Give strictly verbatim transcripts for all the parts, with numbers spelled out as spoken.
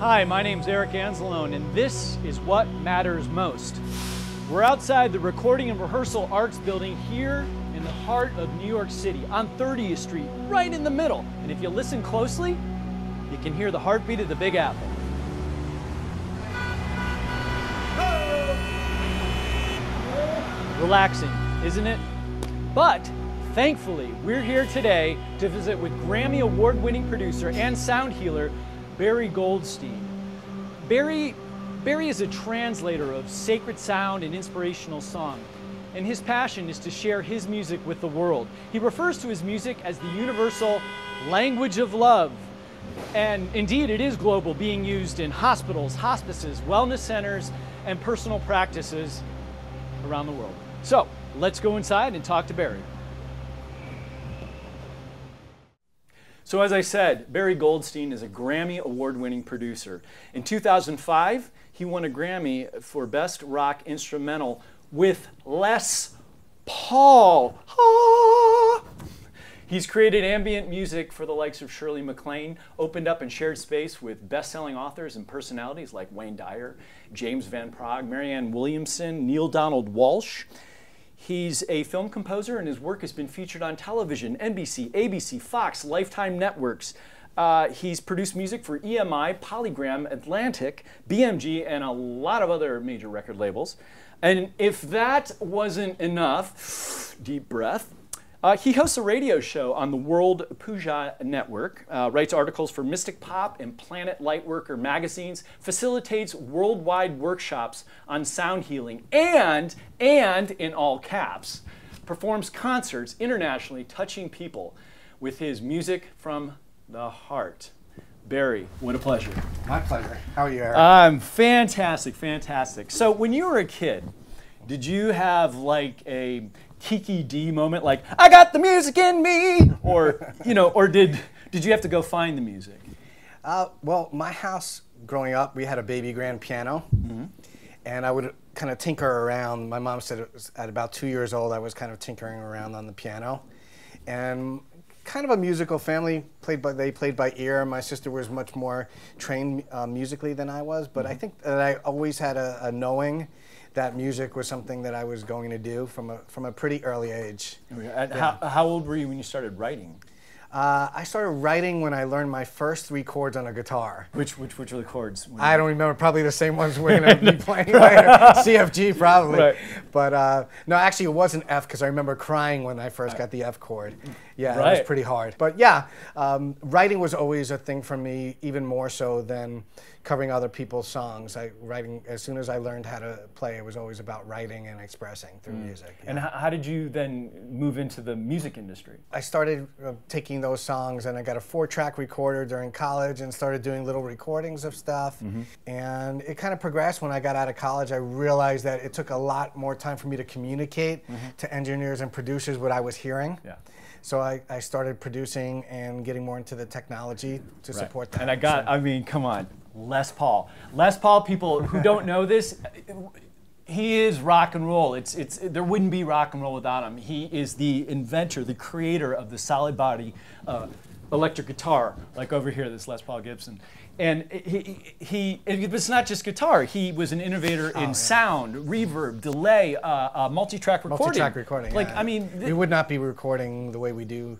Hi, my name's Eric Anzalone, and this is What Matters Most. We're outside the Recording and Rehearsal Arts Building here in the heart of New York City on thirtieth street, right in the middle. And if you listen closely, you can hear the heartbeat of the Big Apple. Relaxing, isn't it? But thankfully, we're here today to visit with Grammy Award-winning producer and sound healer, Barry Goldstein. Barry, Barry is a translator of sacred sound and inspirational song, and his passion is to share his music with the world. He refers to his music as the universal language of love, and indeed it is global, being used in hospitals, hospices, wellness centers, and personal practices around the world. So let's go inside and talk to Barry. So as I said, Barry Goldstein is a Grammy award-winning producer. In two thousand five, he won a Grammy for Best Rock Instrumental with Les Paul. Ah! He's created ambient music for the likes of Shirley MacLaine, opened up and shared space with best-selling authors and personalities like Wayne Dyer, James Van Praagh, Marianne Williamson, Neil Donald Walsh. He's a film composer, and his work has been featured on television, N B C, A B C, Fox, Lifetime Networks. Uh, he's produced music for E M I, Polygram, Atlantic, B M G, and a lot of other major record labels. And if that wasn't enough, deep breath, uh, he hosts a radio show on the World Puja Network, uh, writes articles for Mystic Pop and Planet Lightworker magazines, facilitates worldwide workshops on sound healing, and, and in all caps, performs concerts internationally, touching people with his music from the heart. Barry, what a pleasure. My pleasure. How are you, Eric? I'm fantastic, fantastic. So when you were a kid, did you have like a Kiki D moment, like I got the music in me, or you know, or did did you have to go find the music? Uh, well, my house growing up, we had a baby grand piano, mm-hmm. and I would kind of tinker around. My mom said it was at about two years old, I was kind of tinkering around on the piano, and kind of a musical family. Played by they played by ear. My sister was much more trained uh, musically than I was, but mm-hmm. I think that I always had a, a knowing that music was something that I was going to do from a, from a pretty early age. At yeah. how, how old were you when you started writing? Uh, I started writing when I learned my first three chords on a guitar. Which which which were the chords? I don't remember. Probably the same ones we're going to be playing later. C F G probably. Right. But uh, no, actually it wasn't F, because I remember crying when I first got the F chord. Yeah, right. It was pretty hard. But yeah, um, writing was always a thing for me, even more so than covering other people's songs. I writing as soon as I learned how to play, it was always about writing and expressing through mm. music. Yeah. And how did you then move into the music industry? I started uh, taking those songs, and I got a four-track recorder during college and started doing little recordings of stuff. Mm-hmm. And it kind of progressed. When I got out of college, I realized that it took a lot more time for me to communicate mm-hmm. to engineers and producers what I was hearing. Yeah. So I, I started producing and getting more into the technology to right. support that. And I got, so. I mean, come on. Les Paul. Les Paul, people who don't know this, he is rock and roll. It's, it's, there wouldn't be rock and roll without him. He is the inventor, the creator of the solid body uh, electric guitar, like over here, this Les Paul Gibson. And he, he, it was not just guitar. He was an innovator oh, in yeah. sound, reverb, delay, uh, uh, multi-track recording. Multi-track recording, Like yeah. I mean, we would not be recording the way we do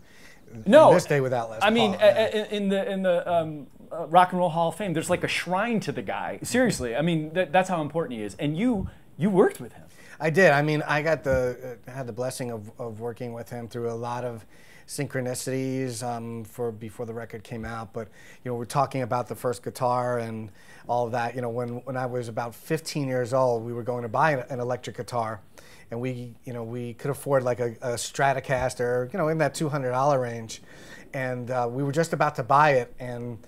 no, this day without Les Paul. I mean, yeah. a, a, in the, in the um, Uh, Rock and Roll Hall of Fame, there's like a shrine to the guy. Seriously, I mean, th that's how important he is. And you, you worked with him. I did. I mean, I got the uh, had the blessing of, of working with him through a lot of synchronicities um, for before the record came out. But you know, we're talking about the first guitar and all of that. You know, when when I was about fifteen years old, we were going to buy an electric guitar, and we you know we could afford like a, a Stratocaster, you know, in that two hundred dollar range, and uh, we were just about to buy it and.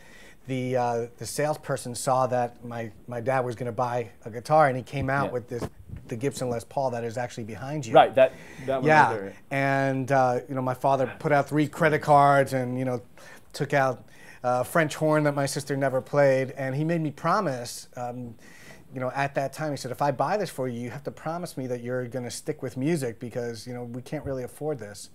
The, uh, the salesperson saw that my, my dad was going to buy a guitar, and he came out yeah. with this, the Gibson Les Paul that is actually behind you. Right, that, that one. Yeah, there. And uh, you know, my father put out three credit cards and you know, took out uh, French horn that my sister never played, and he made me promise, um, you know, at that time, he said, if I buy this for you, you have to promise me that you're going to stick with music because, you know, we can't really afford this.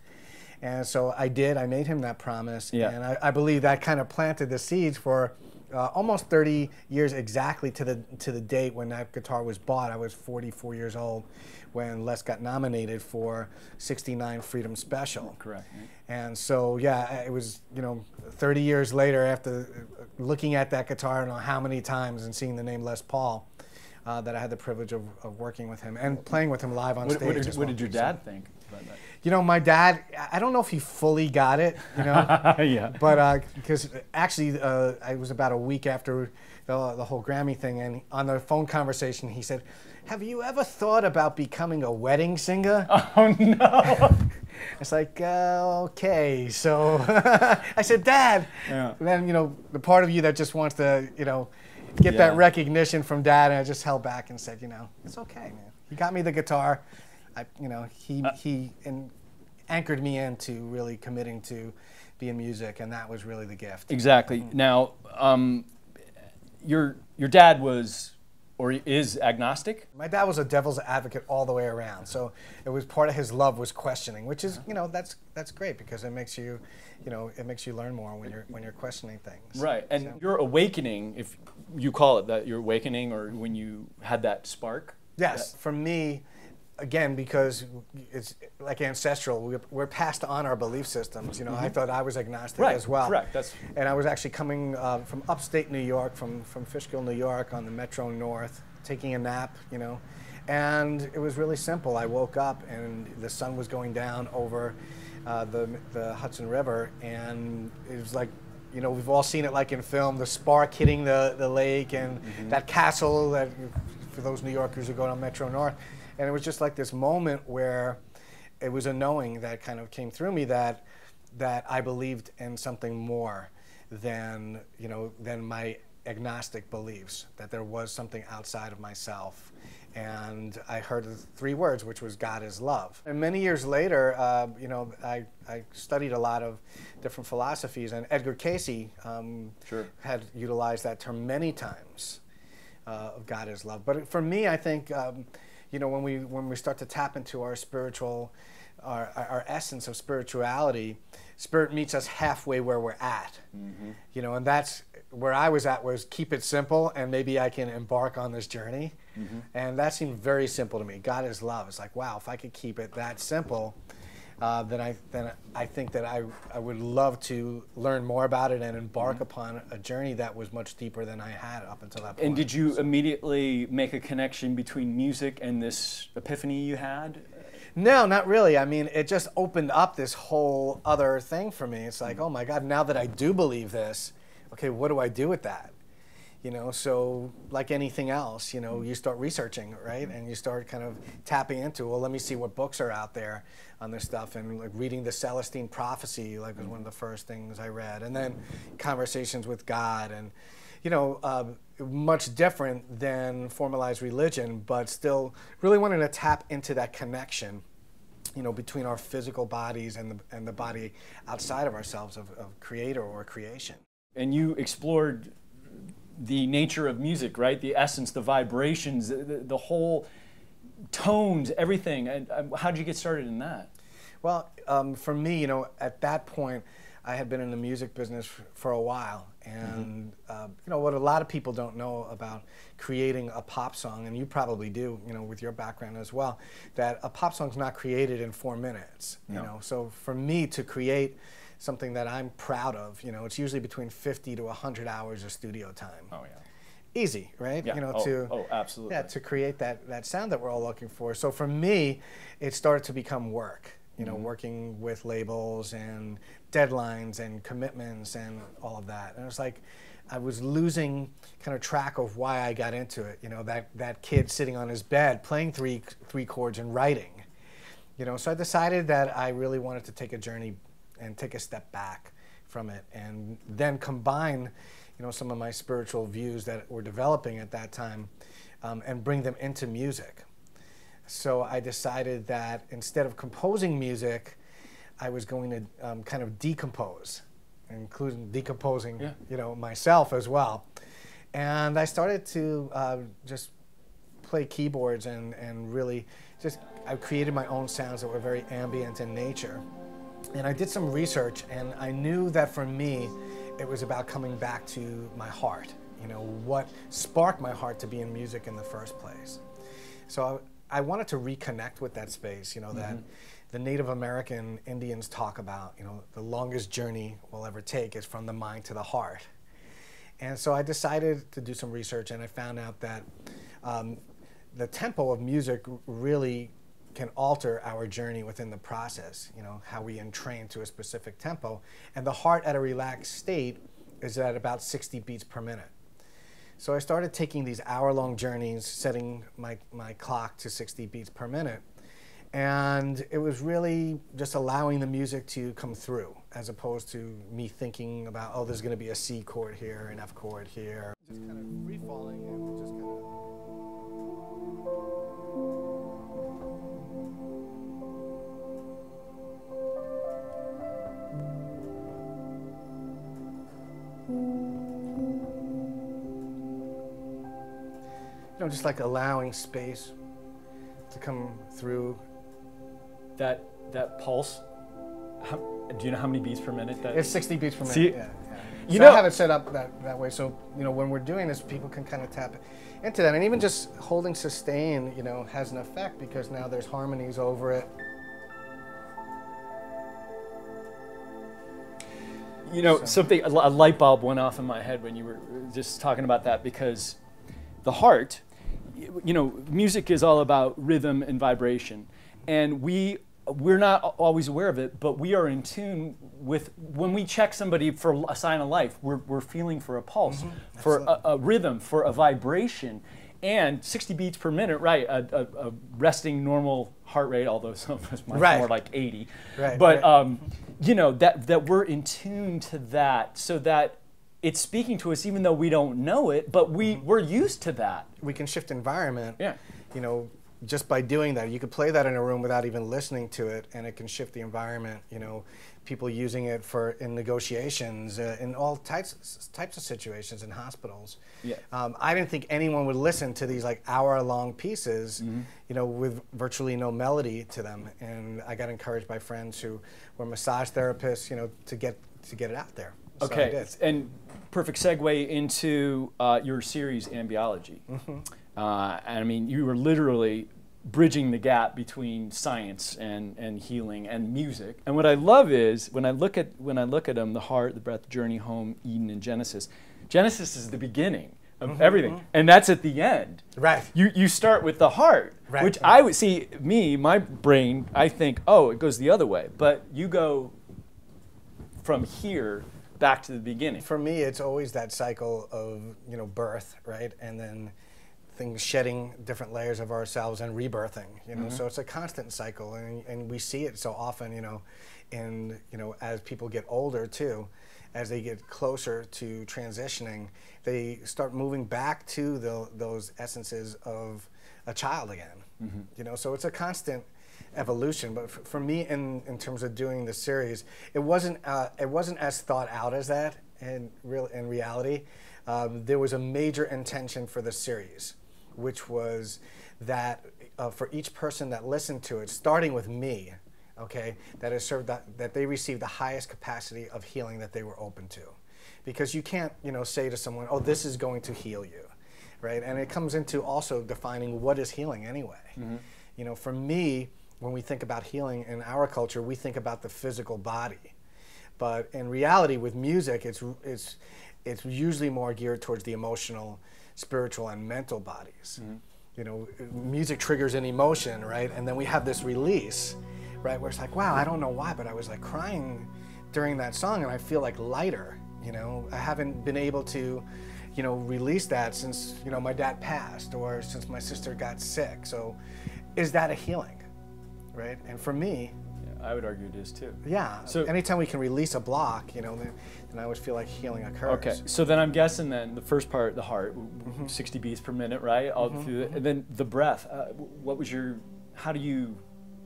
And so I did. I made him that promise. Yeah. And I, I believe that kind of planted the seeds for uh, almost thirty years exactly to the to the date when that guitar was bought. I was forty-four years old when Les got nominated for sixty-nine Freedom Special. Correct. Right? And so, yeah, it was, you know, thirty years later after looking at that guitar, I don't know how many times, and seeing the name Les Paul, uh, that I had the privilege of, of working with him and playing with him live on what, stage. What did, well. What did your dad so, think about that? You know, my dad, I don't know if he fully got it, you know, yeah. but because uh, actually uh, it was about a week after the, the whole Grammy thing, and on the phone conversation he said, have you ever thought about becoming a wedding singer? Oh, no. It's like, uh, okay, so I said, Dad, yeah. Then, you know, the part of you that just wants to, you know, get yeah. that recognition from Dad, and I just held back and said, you know, it's okay, man. He got me the guitar. I, you know, he uh, he and anchored me into really committing to being music, and that was really the gift. Exactly. Mm-hmm. Now, um, your your dad was or is agnostic. My dad was a devil's advocate all the way around, so it was part of his love was questioning, which is, you know, that's that's great because it makes you, you know, it makes you learn more when you're when you're questioning things. Right. And so. Your awakening, if you call it that, your awakening, or when you had that spark. Yes. That, for me. Again, because it's like ancestral, we're passed on our belief systems. You know, mm-hmm. I thought I was agnostic right, as well. Correct. That's and I was actually coming uh, from upstate New York, from from Fishkill, New York, on the Metro North, taking a nap. You know, and it was really simple. I woke up and the sun was going down over uh, the the Hudson River, and it was like. You know, we've all seen it like in film, the spark hitting the, the lake and mm-hmm. that castle that, for those New Yorkers who go to Metro North. And it was just like this moment where it was a knowing that kind of came through me that that I believed in something more than, you know, than my agnostic beliefs, that there was something outside of myself. And I heard three words, which was God is love. And many years later, uh, you know, I, I studied a lot of different philosophies, and Edgar Cayce um, sure. had utilized that term many times, uh, God is love. But for me, I think, um, you know, when we, when we start to tap into our spiritual, our, our essence of spirituality, Spirit meets us halfway where we're at, mm-hmm. you know, and that's where I was at was keep it simple and maybe I can embark on this journey. Mm-hmm. And that seemed very simple to me. God is love. It's like, wow, if I could keep it that simple, uh, then I then I think that I, I would love to learn more about it and embark mm-hmm. upon a journey that was much deeper than I had up until that point. And did you so. immediately make a connection between music and this epiphany you had? No, not really. I mean, it just opened up this whole other thing for me. It's like, mm-hmm. oh my God, now that I do believe this, okay, what do I do with that? You know, so like anything else, you know, you start researching, right? And you start kind of tapping into, well, let me see what books are out there on this stuff. And like reading the Celestine Prophecy, like was one of the first things I read. And then conversations with God and, you know, uh, much different than formalized religion, but still really wanting to tap into that connection, you know, between our physical bodies and the, and the body outside of ourselves of, of creator or creation. And you explored the nature of music, right? The essence, the vibrations, the, the whole tones, everything. And how did you get started in that? Well, um, for me, you know, at that point, I had been in the music business for a while. And, mm-hmm. uh, you know, what a lot of people don't know about creating a pop song, and you probably do, you know, with your background as well, that a pop song's not created in four minutes, no. you know? So for me to create something that I'm proud of, you know, it's usually between fifty to a hundred hours of studio time. Oh yeah, easy, right? Yeah. You know, oh, to oh, absolutely. Yeah, to create that that sound that we're all looking for. So for me, it started to become work. You know, mm-hmm. working with labels and deadlines and commitments and all of that. And it was like, I was losing kind of track of why I got into it. You know, that that kid sitting on his bed playing three three chords and writing. You know, so I decided that I really wanted to take a journey and take a step back from it, and then combine, you know, some of my spiritual views that were developing at that time, um, and bring them into music. So I decided that instead of composing music, I was going to um, kind of decompose including decomposing, yeah. you know, myself as well. And I started to uh, just play keyboards and, and really just, I created my own sounds that were very ambient in nature. And I did some research, and I knew that for me, it was about coming back to my heart. You know, what sparked my heart to be in music in the first place. So I, I wanted to reconnect with that space, you know, that mm-hmm. the Native American Indians talk about, you know, the longest journey we'll ever take is from the mind to the heart. And so I decided to do some research, and I found out that um, the tempo of music really can alter our journey within the process, you know, how we entrain to a specific tempo. And the heart at a relaxed state is at about sixty beats per minute. So I started taking these hour-long journeys, setting my, my clock to sixty beats per minute. And it was really just allowing the music to come through, as opposed to me thinking about, oh, there's going to be a C chord here, an F chord here. Just kind of free-falling and just kind of... You know, just like allowing space to come through. That that pulse, how, do you know how many beats per minute that is? It's sixty beats per minute, See, yeah. yeah. You so know, I have it set up that, that way, so you know, when we're doing this, people can kind of tap into that. And even just holding sustain, you know, has an effect, because now there's harmonies over it. You know, so. something, a light bulb went off in my head when you were just talking about that, because the heart, you know, music is all about rhythm and vibration, and we we're not always aware of it, but we are in tune with, when we check somebody for a sign of life, we're, we're feeling for a pulse, mm-hmm. for a, a rhythm, for a vibration, and sixty beats per minute, right, a, a, a resting normal heart rate, although some of us might right. more like eighty, right, but right. Um, you know, that, that we're in tune to that, so that it's speaking to us even though we don't know it, but we, we're used to that. We can shift environment, yeah. you know, just by doing that. You could play that in a room without even listening to it, and it can shift the environment, you know, people using it for in negotiations, uh, in all types, types of situations, in hospitals. Yeah. Um, I didn't think anyone would listen to these like hour-long pieces, mm-hmm. you know, with virtually no melody to them. And I got encouraged by friends who were massage therapists, you know, to get, to get it out there. So okay, and perfect segue into uh, your series, Ambiology. Mm-hmm. uh, I mean, you were literally bridging the gap between science and, and healing and music. And what I love is, when I look at when I look at them, the heart, the breath, the journey home, Eden, and Genesis. Genesis is the beginning of mm-hmm, everything, mm-hmm. and that's at the end. Right. You, you start with the heart, right. which I would see, me, my brain, I think, oh, it goes the other way. But you go from here back to the beginning. For me, it's always that cycle of, you know, birth, right? And then things shedding different layers of ourselves and rebirthing, you know? Mm-hmm. So it's a constant cycle, and, and we see it so often, you know, in, you know, as people get older too, as they get closer to transitioning, they start moving back to the, those essences of a child again, mm-hmm. you know? So it's a constant evolution, but f for me, in in terms of doing the series, it wasn't uh, it wasn't as thought out as that. In real in reality, um, there was a major intention for the series, which was that uh, for each person that listened to it, starting with me, okay, that it served that that they received the highest capacity of healing that they were open to, because you can't you know say to someone, oh, this is going to heal you, right? And it comes into also defining what is healing anyway. Mm-hmm. You know, for me, when we think about healing in our culture, we think about the physical body. But in reality, with music, it's, it's, it's usually more geared towards the emotional, spiritual, and mental bodies. Mm-hmm. You know, music triggers an emotion, right? And then we have this release, right? Where it's like, wow, I don't know why, but I was like crying during that song, and I feel like lighter, you know? I haven't been able to, you know, release that since, you know, my dad passed, or since my sister got sick. So is that a healing? Right? And for me, yeah, I would argue it is too. Yeah. So anytime we can release a block, you know, then, then I always feel like healing occurs. Okay. So then I'm guessing then the first part, the heart, mm-hmm. sixty beats per minute, right? All mm-hmm. through the, and then the breath. Uh, what was your? How do you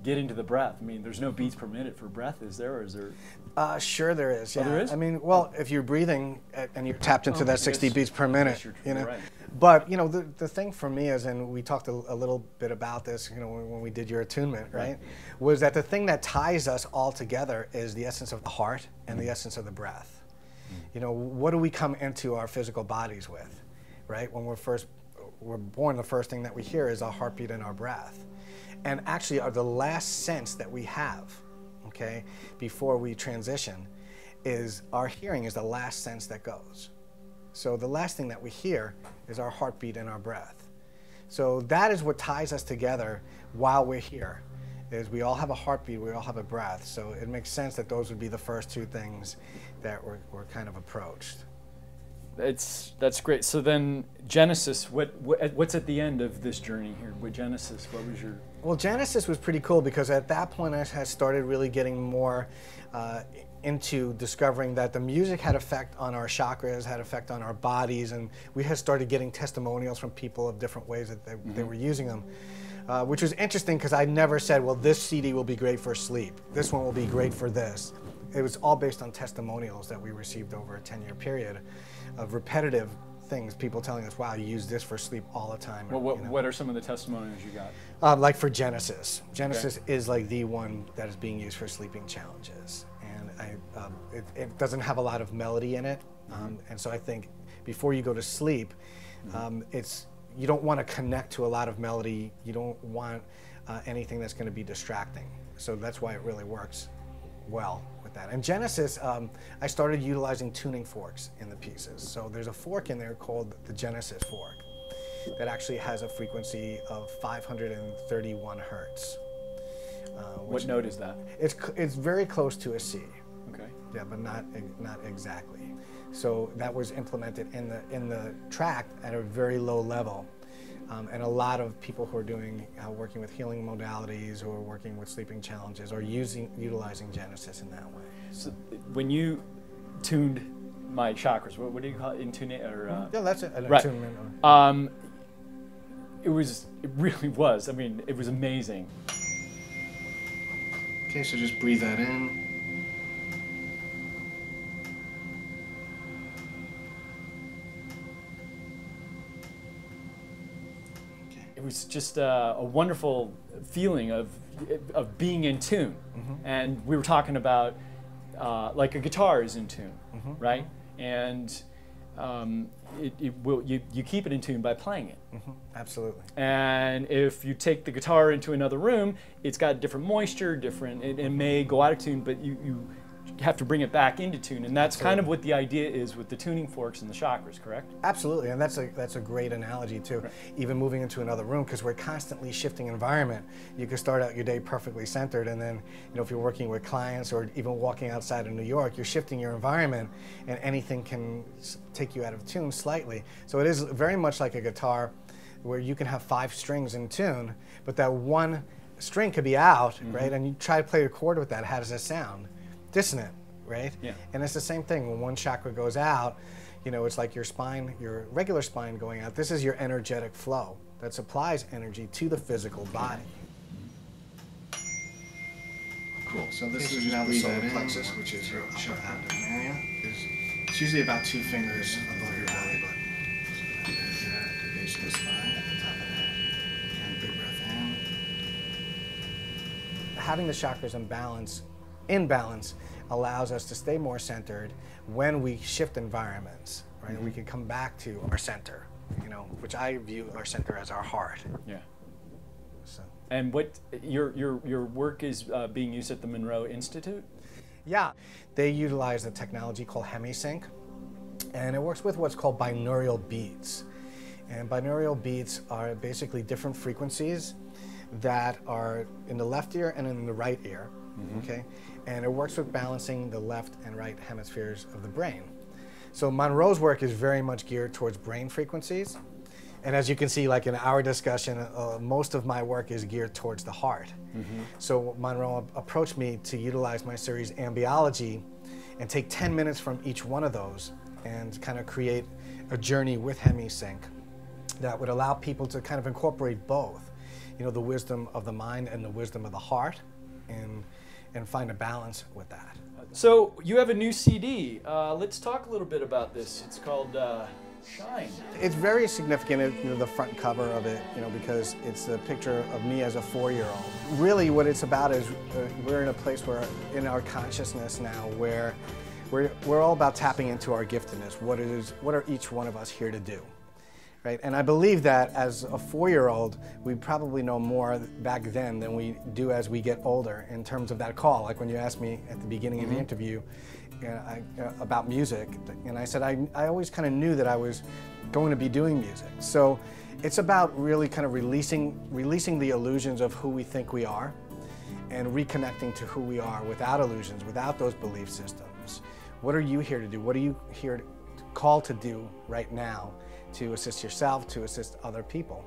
get into the breath? I mean, there's no beats per minute for breath, is there? Or is there? Uh, sure there is, yeah. Oh, there is? I mean, well, if you're breathing and you're tapped into oh, that sixty beats per minute, you're, you know. Right. But, you know, the, the thing for me is, and we talked a, a little bit about this, you know, when, when we did your attunement, right, right, was that the thing that ties us all together is the essence of the heart and mm-hmm. the essence of the breath. Mm-hmm. You know, what do we come into our physical bodies with, right? When we're first, we're born, the first thing that we hear is our heartbeat and our breath. And actually are the last sense that we have, okay, before we transition, is our hearing is the last sense that goes. So the last thing that we hear is our heartbeat and our breath. So that is what ties us together while we're here, is we all have a heartbeat, we all have a breath. So it makes sense that those would be the first two things that were, were kind of approached. It's, that's great. So then Genesis, what, what what's at the end of this journey here with Genesis? What was your... Well, Genesis was pretty cool because at that point I had started really getting more uh, into discovering that the music had effect on our chakras, had effect on our bodies, and we had started getting testimonials from people of different ways that they, mm-hmm. they were using them. Uh, which was interesting because I never said, well, this C D will be great for sleep, this one will be great for this. It was all based on testimonials that we received over a ten-year period of repetitive things, people telling us, wow, you use this for sleep all the time. Well, what, you know. What are some of the testimonials you got? Uh, like for Genesis. Genesis okay. is like the one that is being used for sleeping challenges. And I, um, it, it doesn't have a lot of melody in it. Mm-hmm. um, and so I think before you go to sleep, mm-hmm. um, it's you don't want to connect to a lot of melody. You don't want uh, anything that's going to be distracting. So that's why it really works well with that. And Genesis, um, I started utilizing tuning forks in the pieces. So there's a fork in there called the Genesis fork that actually has a frequency of five hundred thirty-one hertz. Uh, what note is that? It's it's very close to a C. Okay. Yeah, but not not exactly. So that was implemented in the in the track at a very low level. Um, and a lot of people who are doing, uh, working with healing modalities or working with sleeping challenges are using, utilizing Genesis in that way. So when you tuned my chakras, what, what do you call it, intunate or? Uh, yeah, that's it, an right. attunement. Um, it was, it really was, I mean, it was amazing. Okay, so just breathe that in. It was just uh, a wonderful feeling of of being in tune, mm-hmm. and we were talking about uh, like a guitar is in tune, mm-hmm. right? And um, it, it will you you keep it in tune by playing it. Mm-hmm. Absolutely. And if you take the guitar into another room, it's got different moisture, different. It, it may go out of tune, but you you have to bring it back into tune, and that's Absolutely. Kind of what the idea is with the tuning forks and the chakras, correct? Absolutely, and that's a, that's a great analogy too, right. even moving into another room, because we're constantly shifting environment. You can start out your day perfectly centered, and then, you know, if you're working with clients or even walking outside of New York, you're shifting your environment, and anything can take you out of tune slightly. So it is very much like a guitar, where you can have five strings in tune, but that one string could be out, mm-hmm. right? And you try to play a chord with that, how does it sound? Dissonant, right? Yeah. And it's the same thing. When one chakra goes out, you know, it's like your spine, your regular spine going out. This is your energetic flow that supplies energy to the physical body. Cool. So this is now the solar plexus, which is your upper abdomen area. It's usually about two fingers above your belly button. So that is the base of the spine at the top of that. And big breath in. Having the chakras in balance in balance allows us to stay more centered when we shift environments, right? Mm-hmm. We can come back to our center, you know, which I view our center as our heart. Yeah. So. And what, your, your, your work is uh, being used at the Monroe Institute? Yeah. They utilize a technology called Hemisync, and it works with what's called binaural beats. And binaural beats are basically different frequencies that are in the left ear and in the right ear. Mm-hmm. Okay, and it works with balancing the left and right hemispheres of the brain. So Monroe's work is very much geared towards brain frequencies, and as you can see, like in our discussion, uh, most of my work is geared towards the heart. Mm-hmm. So Monroe approached me to utilize my series Ambiology and take ten minutes from each one of those and kind of create a journey with Hemisync that would allow people to kind of incorporate both. you know, the wisdom of the mind and the wisdom of the heart, and and find a balance with that. So you have a new C D. Uh, let's talk a little bit about this. It's called uh, Shine. It's very significant, you know, the front cover of it, you know, because it's a picture of me as a four-year-old. Really, what it's about is uh, we're in a place where, in our consciousness now, where we're we're all about tapping into our giftedness. What is what are each one of us here to do? Right? And I believe that as a four-year-old, we probably know more back then than we do as we get older in terms of that call. Like when you asked me at the beginning mm-hmm. of the interview uh, I, uh, about music, and I said I, I always kind of knew that I was going to be doing music. So it's about really kind of releasing, releasing the illusions of who we think we are and reconnecting to who we are without illusions, without those belief systems. What are you here to do? What are you here to, called to do right now? To assist yourself, to assist other people.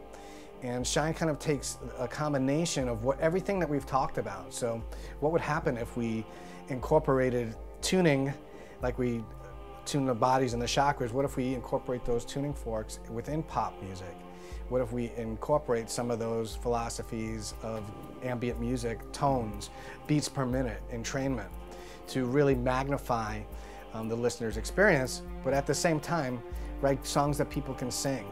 And Shine kind of takes a combination of what everything that we've talked about. So what would happen if we incorporated tuning, like we tune the bodies and the chakras? What if we incorporate those tuning forks within pop music? What if we incorporate some of those philosophies of ambient music, tones, beats per minute, entrainment, to really magnify um, the listener's experience, but at the same time, write songs that people can sing,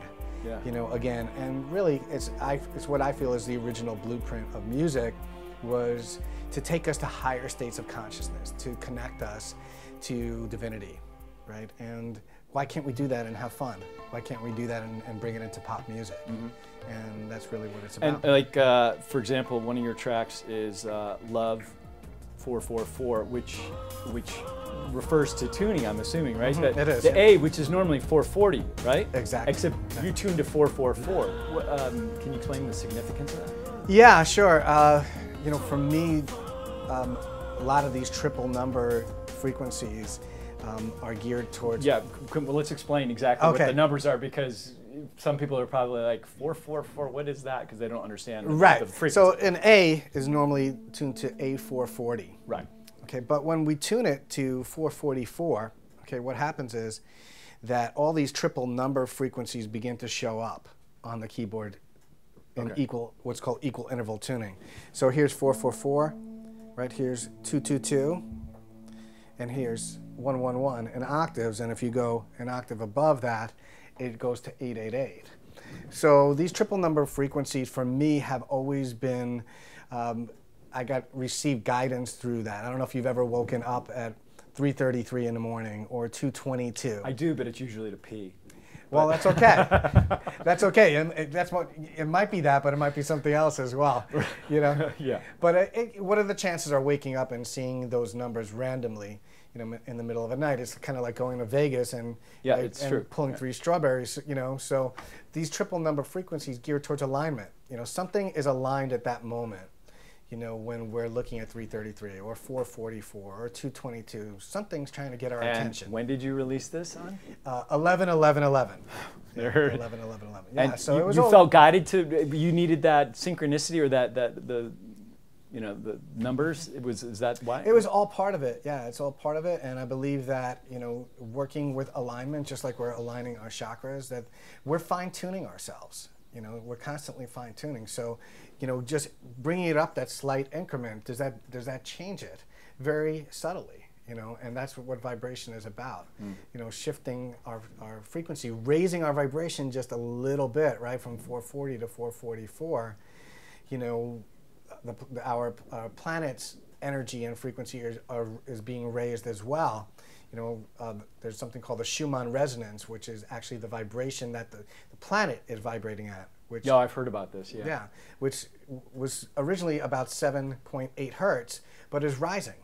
yeah. you know, again. And really, it's, I, it's what I feel is the original blueprint of music, was to take us to higher states of consciousness, to connect us to divinity, right? And why can't we do that and have fun? Why can't we do that and, and bring it into pop music? Mm-hmm. And that's really what it's about. And like, uh, for example, one of your tracks is uh, Love four four four, which, which, refers to tuning, I'm assuming, right? Mm-hmm. But it is. The yeah. A, which is normally four forty, right? Exactly. Except yeah. you tuned to four four four. Um, can you explain the significance of that? Yeah, sure. Uh, you know, for me, um, a lot of these triple number frequencies um, are geared towards... Yeah, well, let's explain exactly okay. what the numbers are, because some people are probably like, four four four, what is that? Because they don't understand the, right. the frequency. So an A is normally tuned to A four forty. Right. Okay, but when we tune it to four forty-four, okay, what happens is that all these triple number frequencies begin to show up on the keyboard in okay. equal, what's called equal interval tuning. So here's four four four, right? Here's two two two, and here's one one one in octaves. And if you go an octave above that, it goes to eight eight eight. So these triple number frequencies for me have always been. Um, I got received guidance through that. I don't know if you've ever woken up at three thirty-three in the morning or two twenty-two. I do, but it's usually to pee. Well, that's okay. That's okay, and that's what it might be that, but it might be something else as well. You know. Yeah. But it, it, what are the chances of waking up and seeing those numbers randomly? You know, in the middle of the night, it's kind of like going to Vegas and, yeah, I, it's and true. pulling yeah. three strawberries. You know, so these triple number frequencies geared towards alignment. You know, something is aligned at that moment. You know, when we're looking at three thirty-three or four forty-four or two twenty-two, something's trying to get our and attention. When did you release this on? Uh, eleven eleven eleven. There. eleven eleven eleven. Yeah, and so you, it was. You old. felt guided to. You needed that synchronicity or that that the, you know, the numbers. It was. Is that why? It was all part of it. Yeah, it's all part of it. And I believe that, you know, working with alignment, just like we're aligning our chakras, that we're fine tuning ourselves. You know, we're constantly fine tuning. So, you know, just bringing it up that slight increment, does that does that change it very subtly, you know? And that's what, what vibration is about, mm. you know, shifting our, our frequency, raising our vibration just a little bit, right, from four forty to four forty-four. You know, the, our, our planet's energy and frequency is, are, is being raised as well. You know, uh, there's something called the Schumann resonance, which is actually the vibration that the, the planet is vibrating at. Which, yeah, I've heard about this, yeah. Yeah, which was originally about seven point eight hertz, but is rising.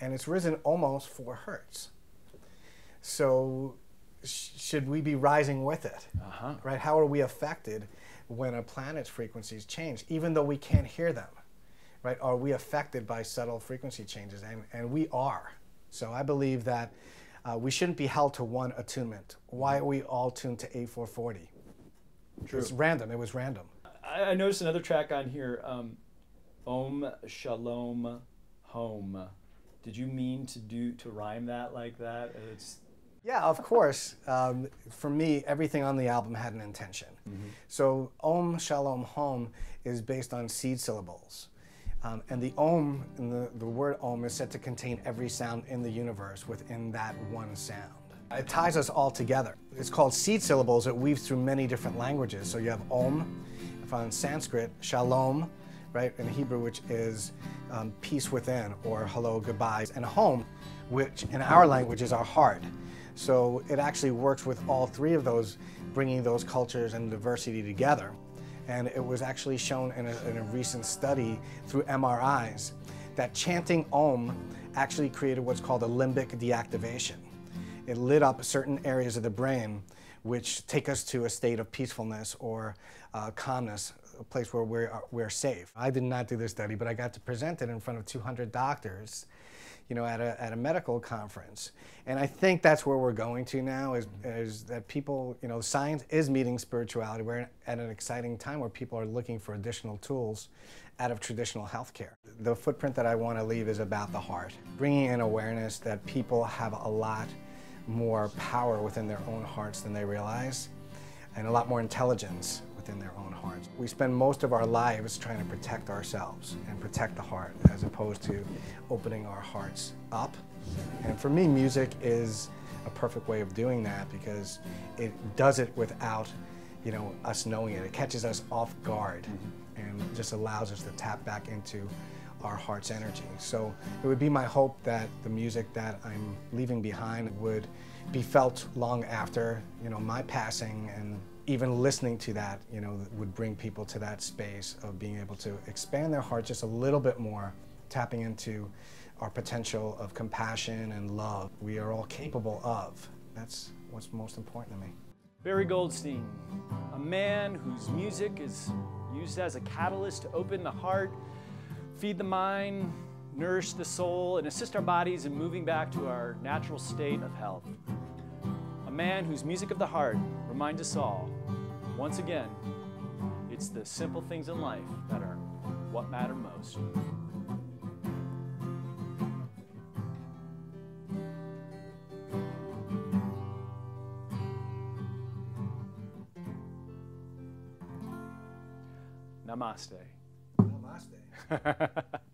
And it's risen almost four hertz. So sh should we be rising with it? Uh-huh. Right? How are we affected when a planet's frequencies change, even though we can't hear them? Right? Are we affected by subtle frequency changes? And, and we are. So I believe that uh, we shouldn't be held to one attunement. Why are we all tuned to A four forty? True. It's random. It was random. I, I noticed another track on here, um, Om Shalom Home. Did you mean to do to rhyme that like that? It's Yeah, of course. Um, for me, everything on the album had an intention. Mm-hmm. So Om Shalom Home is based on seed syllables. Um, and the Om, in the, the word Om, is said to contain every sound in the universe within that one sound. It ties us all together. It's called seed syllables. It weaves through many different languages. So you have Om, from Sanskrit, Shalom, right, in Hebrew, which is um, peace within, or hello, goodbyes, and home, which in our language is our heart. So it actually works with all three of those, bringing those cultures and diversity together. And it was actually shown in a, in a recent study through M R Is that chanting Om actually created what's called a limbic deactivation. It lit up certain areas of the brain which take us to a state of peacefulness or uh, calmness, a place where we're, we're safe. I did not do this study, but I got to present it in front of two hundred doctors, you know, at a, at a medical conference. And I think that's where we're going to now, is, is that people, you know, science is meeting spirituality. We're at an exciting time where people are looking for additional tools out of traditional healthcare. The footprint that I want to leave is about the heart, bringing in awareness that people have a lot more power within their own hearts than they realize, and a lot more intelligence within their own hearts. We spend most of our lives trying to protect ourselves and protect the heart, as opposed to opening our hearts up. And for me, music is a perfect way of doing that, because it does it without, you know, us knowing it. It catches us off guard and just allows us to tap back into our heart's energy. So it would be my hope that the music that I'm leaving behind would be felt long after, you know, my passing, and even listening to that, you know, would bring people to that space of being able to expand their heart just a little bit more, tapping into our potential of compassion and love we are all capable of. That's what's most important to me. Barry Goldstein, a man whose music is used as a catalyst to open the heart, feed the mind, nourish the soul, and assist our bodies in moving back to our natural state of health. A man whose music of the heart reminds us all, once again, it's the simple things in life that are what matter most. Namaste. Namaste.